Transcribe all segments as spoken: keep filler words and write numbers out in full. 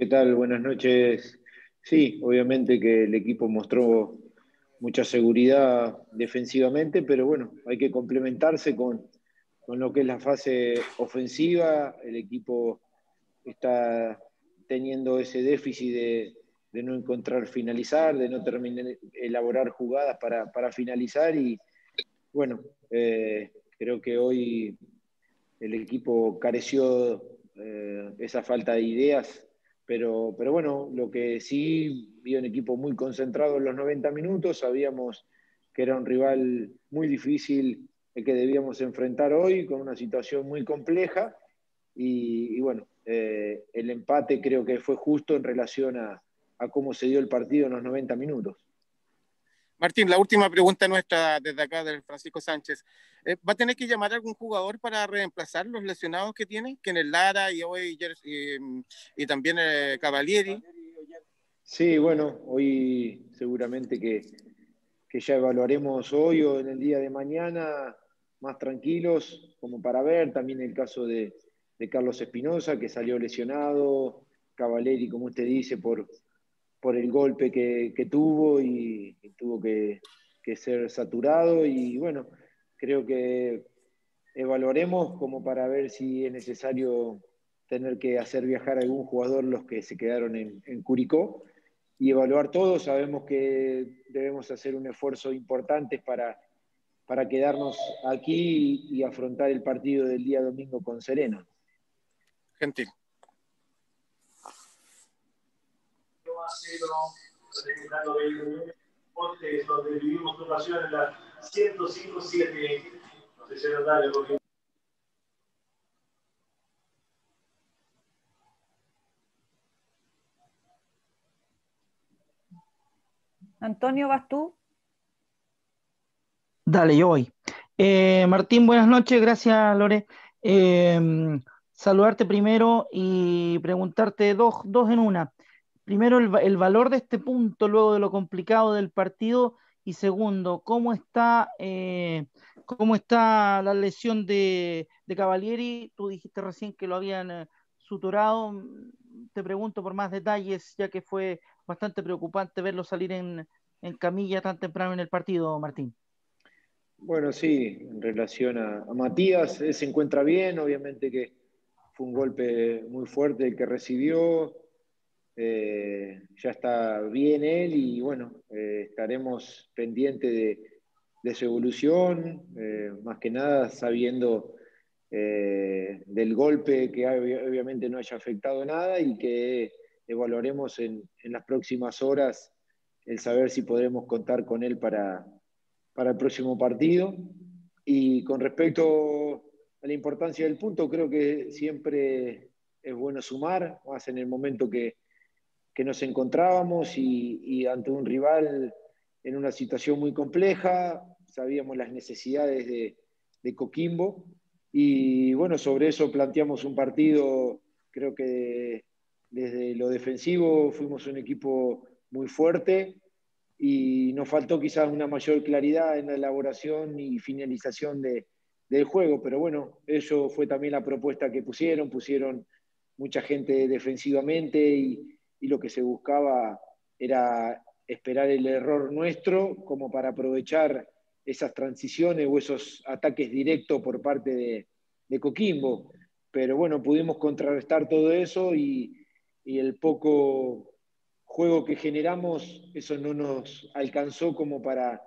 ¿Qué tal? Buenas noches. Sí, obviamente que el equipo mostró mucha seguridad defensivamente, pero bueno, hay que complementarse con, con lo que es la fase ofensiva. El equipo está teniendo ese déficit de, de no encontrar finalizar, de no terminar, elaborar jugadas para, para finalizar y bueno, eh, creo que hoy el equipo careció eh, esa falta de ideas. Pero, pero bueno, lo que sí, vi un equipo muy concentrado en los noventa minutos, sabíamos que era un rival muy difícil el que debíamos enfrentar hoy, con una situación muy compleja, y, y bueno, eh, el empate creo que fue justo en relación a, a cómo se dio el partido en los noventa minutos. Martín, la última pregunta nuestra desde acá del Francisco Sánchez. Eh, ¿Va a tener que llamar a algún jugador para reemplazar los lesionados que tiene? Que en el Lara y hoy y, y también eh, Cavalieri. Sí, bueno, hoy seguramente que, que ya evaluaremos hoy o en el día de mañana, más tranquilos, como para ver. También el caso de, de Carlos Espinosa, que salió lesionado. Cavalieri, como usted dice, por, por el golpe que, que tuvo y, y tuvo que, que ser saturado. Y bueno, creo que evaluaremos como para ver si es necesario tener que hacer viajar a algún jugador los que se quedaron en, en Curicó y evaluar todo. Sabemos que debemos hacer un esfuerzo importante para, para quedarnos aquí y, y afrontar el partido del día domingo con Serena. Gentil. Antonio, ¿vas tú? Dale, yo voy. Eh, Martín, buenas noches, gracias Lore. Eh, saludarte primero y preguntarte dos, dos en una. Primero, el, el valor de este punto luego de lo complicado del partido. Y segundo, ¿cómo está, eh, cómo está la lesión de, de Cavalieri? Tú dijiste recién que lo habían eh, suturado. Te pregunto por más detalles, ya que fue bastante preocupante verlo salir en, en camilla tan temprano en el partido, Martín. Bueno, sí, en relación a, a Matías, él se encuentra bien. Obviamente que fue un golpe muy fuerte el que recibió. Eh, ya está bien él y bueno, eh, estaremos pendientes de, de su evolución, eh, más que nada sabiendo eh, del golpe que obviamente no haya afectado nada y que evaluaremos en, en las próximas horas el saber si podremos contar con él para, para el próximo partido. Y con respecto a la importancia del punto, creo que siempre es bueno sumar, más en el momento que que nos encontrábamos y, y ante un rival en una situación muy compleja, sabíamos las necesidades de, de Coquimbo y bueno, sobre eso planteamos un partido, creo que desde lo defensivo fuimos un equipo muy fuerte y nos faltó quizás una mayor claridad en la elaboración y finalización de, del juego, pero bueno, eso fue también la propuesta que pusieron, pusieron mucha gente defensivamente y y lo que se buscaba era esperar el error nuestro como para aprovechar esas transiciones o esos ataques directos por parte de, de Coquimbo. Pero bueno, pudimos contrarrestar todo eso y, y el poco juego que generamos, eso no nos alcanzó como para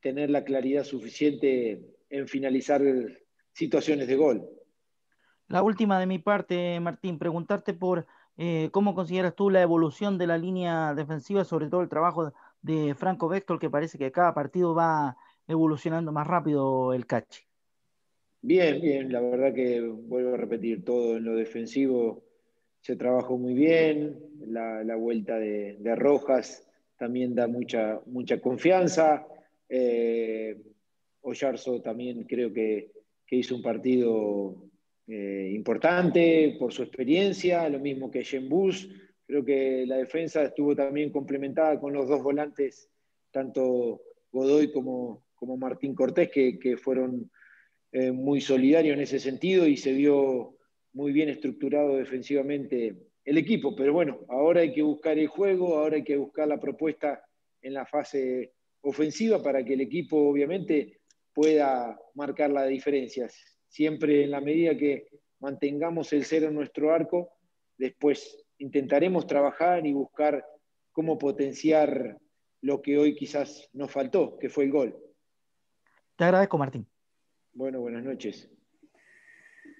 tener la claridad suficiente en finalizar situaciones de gol. La última de mi parte, Martín, preguntarte por... Eh, ¿Cómo consideras tú la evolución de la línea defensiva, sobre todo el trabajo de Franco Véctor, que parece que cada partido va evolucionando más rápido el Cachi? Bien, bien, la verdad que vuelvo a repetir, todo en lo defensivo se trabajó muy bien, la, la vuelta de, de Rojas también da mucha, mucha confianza, eh, Oyarzo también creo que, que hizo un partido... Eh, importante por su experiencia, lo mismo que Yembus. Creo que la defensa estuvo también complementada con los dos volantes, tanto Godoy como, como Martín Cortés, que, que fueron eh, muy solidarios en ese sentido y se vio muy bien estructurado defensivamente el equipo. Pero bueno, ahora hay que buscar el juego, ahora hay que buscar la propuesta en la fase ofensiva para que el equipo obviamente pueda marcar las diferencias. Siempre en la medida que mantengamos el cero en nuestro arco, después intentaremos trabajar y buscar cómo potenciar lo que hoy quizás nos faltó, que fue el gol. Te agradezco, Martín. Bueno, buenas noches.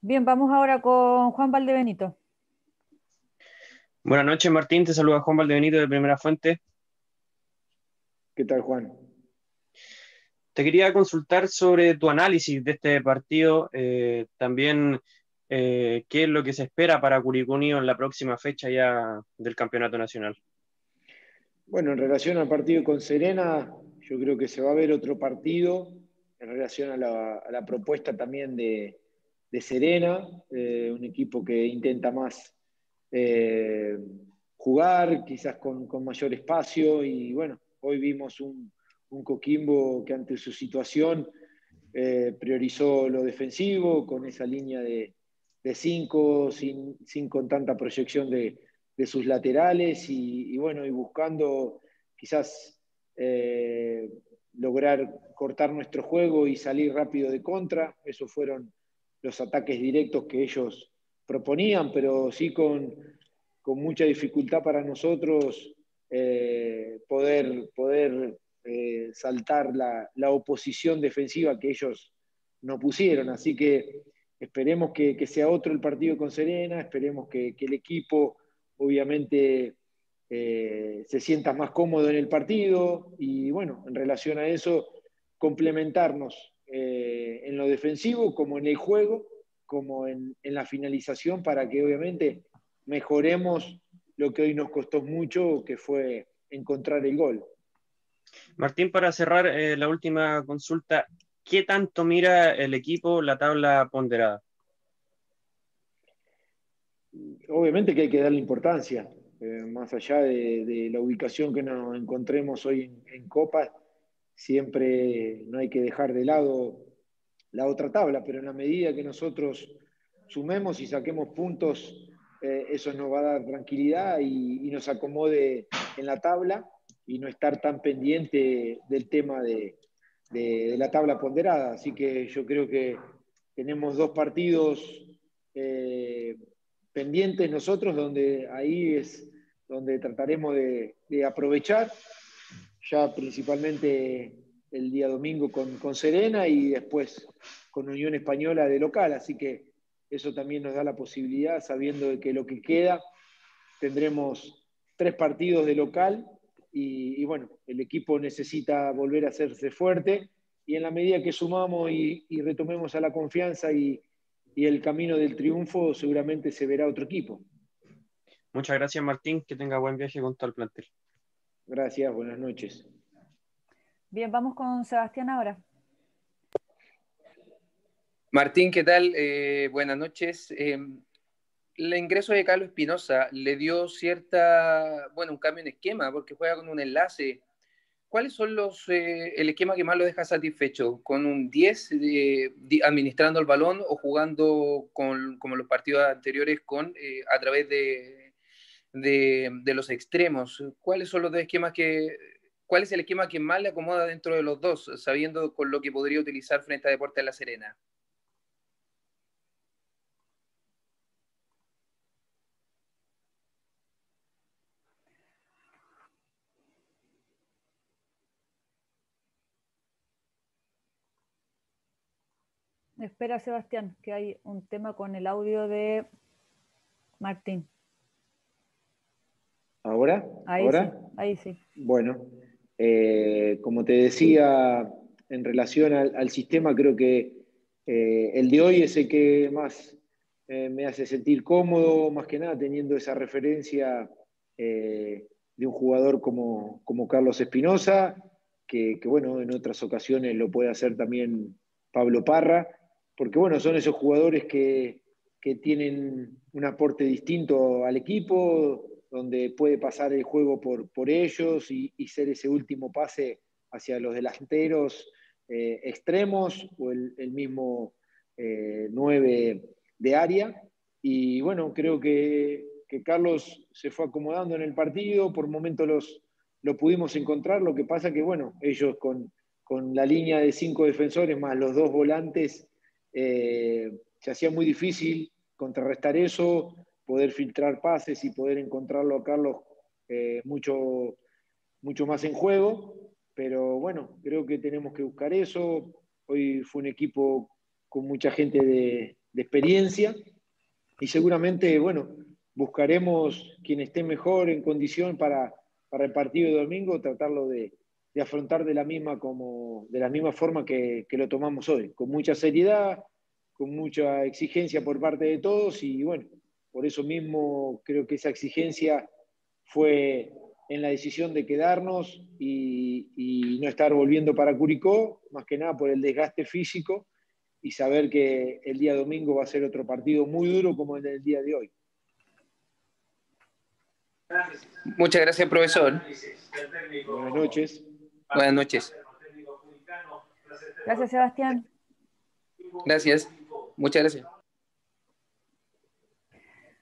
Bien, vamos ahora con Juan Valdebenito. Buenas noches, Martín. Te saluda Juan Valdebenito de Primera Fuente. ¿Qué tal, Juan? Te quería consultar sobre tu análisis de este partido. Eh, también, eh, ¿qué es lo que se espera para Curicó Unido en la próxima fecha ya del Campeonato Nacional? Bueno, en relación al partido con Serena, yo creo que se va a ver otro partido en relación a la, a la propuesta también de, de Serena, eh, un equipo que intenta más eh, jugar, quizás con, con mayor espacio, y bueno, hoy vimos un, un Coquimbo que ante su situación eh, priorizó lo defensivo, con esa línea de cinco, sin, sin con tanta proyección de de sus laterales y, y bueno, y buscando quizás eh, lograr cortar nuestro juego y salir rápido de contra. Esos fueron los ataques directos que ellos proponían, pero sí con, con mucha dificultad para nosotros eh, poder, poder eh, saltar la, la oposición defensiva que ellos nos pusieron. Así que esperemos que, que sea otro el partido con Serena, esperemos que, que el equipo obviamente eh, se sientas más cómodo en el partido y bueno, en relación a eso complementarnos eh, en lo defensivo como en el juego, como en, en la finalización, para que obviamente mejoremos lo que hoy nos costó mucho, que fue encontrar el gol. Martín, para cerrar eh, la última consulta, ¿qué tanto mira el equipo la tabla ponderada? Obviamente que hay que darle importancia, eh, más allá de, de la ubicación que nos encontremos hoy en, en Copa, siempre no hay que dejar de lado la otra tabla, pero en la medida que nosotros sumemos y saquemos puntos, eh, eso nos va a dar tranquilidad y, y nos acomode en la tabla y no estar tan pendiente del tema de, de, de la tabla ponderada. Así que yo creo que tenemos dos partidos eh, pendientes nosotros, donde ahí es donde trataremos de, de aprovechar, ya principalmente el día domingo con, con Serena y después con Unión Española de local, así que eso también nos da la posibilidad, sabiendo de que lo que queda, tendremos tres partidos de local y, y bueno, el equipo necesita volver a hacerse fuerte y en la medida que sumamos y, y retomemos a la confianza y y el camino del triunfo, seguramente se verá otro equipo. Muchas gracias, Martín, que tenga buen viaje con todo el plantel. Gracias, buenas noches. Bien, vamos con Sebastián ahora. Martín, ¿qué tal? Eh, buenas noches. Eh, el ingreso de Carlos Espinosa le dio cierta, bueno, un cambio en esquema, porque juega con un enlace. ¿Cuáles son los, eh, el esquema que más lo deja satisfecho? ¿Con un diez eh, administrando el balón o jugando con, como los partidos anteriores con, eh, a través de, de, de los extremos? ¿Cuáles son los dos esquemas que, ¿Cuál es el esquema que más le acomoda dentro de los dos, sabiendo con lo que podría utilizar frente a Deportes de La Serena? Espera, Sebastián, que hay un tema con el audio de Martín. ¿Ahora? Ahí, ¿Ahora? Sí, ahí sí. Bueno, eh, como te decía, en relación al, al sistema, creo que eh, el de hoy es el que más eh, me hace sentir cómodo, más que nada teniendo esa referencia eh, de un jugador como, como Carlos Espinosa, que, que bueno, en otras ocasiones lo puede hacer también Pablo Parra, porque bueno, son esos jugadores que, que tienen un aporte distinto al equipo, donde puede pasar el juego por, por ellos y, y ser ese último pase hacia los delanteros eh, extremos o el, el mismo nueve eh, de área. Y bueno, creo que, que Carlos se fue acomodando en el partido, por momentos los, los pudimos encontrar, lo que pasa que, bueno, ellos con, con la línea de cinco defensores más los dos volantes, eh, se hacía muy difícil contrarrestar eso, poder filtrar pases y poder encontrarlo a Carlos eh, mucho, mucho más en juego, pero bueno, creo que tenemos que buscar eso. Hoy fue un equipo con mucha gente de, de experiencia y seguramente, bueno, buscaremos quien esté mejor en condición para, para el partido de domingo, tratarlo de, de afrontar de la misma, como, de la misma forma que, que lo tomamos hoy, con mucha seriedad, con mucha exigencia por parte de todos y bueno, por eso mismo creo que esa exigencia fue en la decisión de quedarnos y, y no estar volviendo para Curicó, más que nada por el desgaste físico y saber que el día domingo va a ser otro partido muy duro como el del día de hoy. Muchas gracias, profesor. Buenas noches. Buenas noches. Gracias, Sebastián. Gracias. Muchas gracias.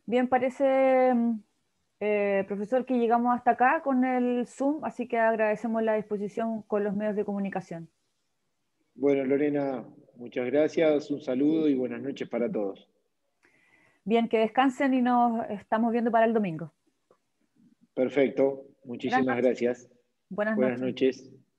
Bien, parece, eh, profesor, que llegamos hasta acá con el Zoom, así que agradecemos la disposición con los medios de comunicación. Bueno, Lorena, muchas gracias, un saludo y buenas noches para todos. Bien, que descansen y nos estamos viendo para el domingo. Perfecto, muchísimas gracias. Buenas noches. Buenas noches.